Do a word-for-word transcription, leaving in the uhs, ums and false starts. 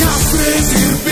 kas reiz ir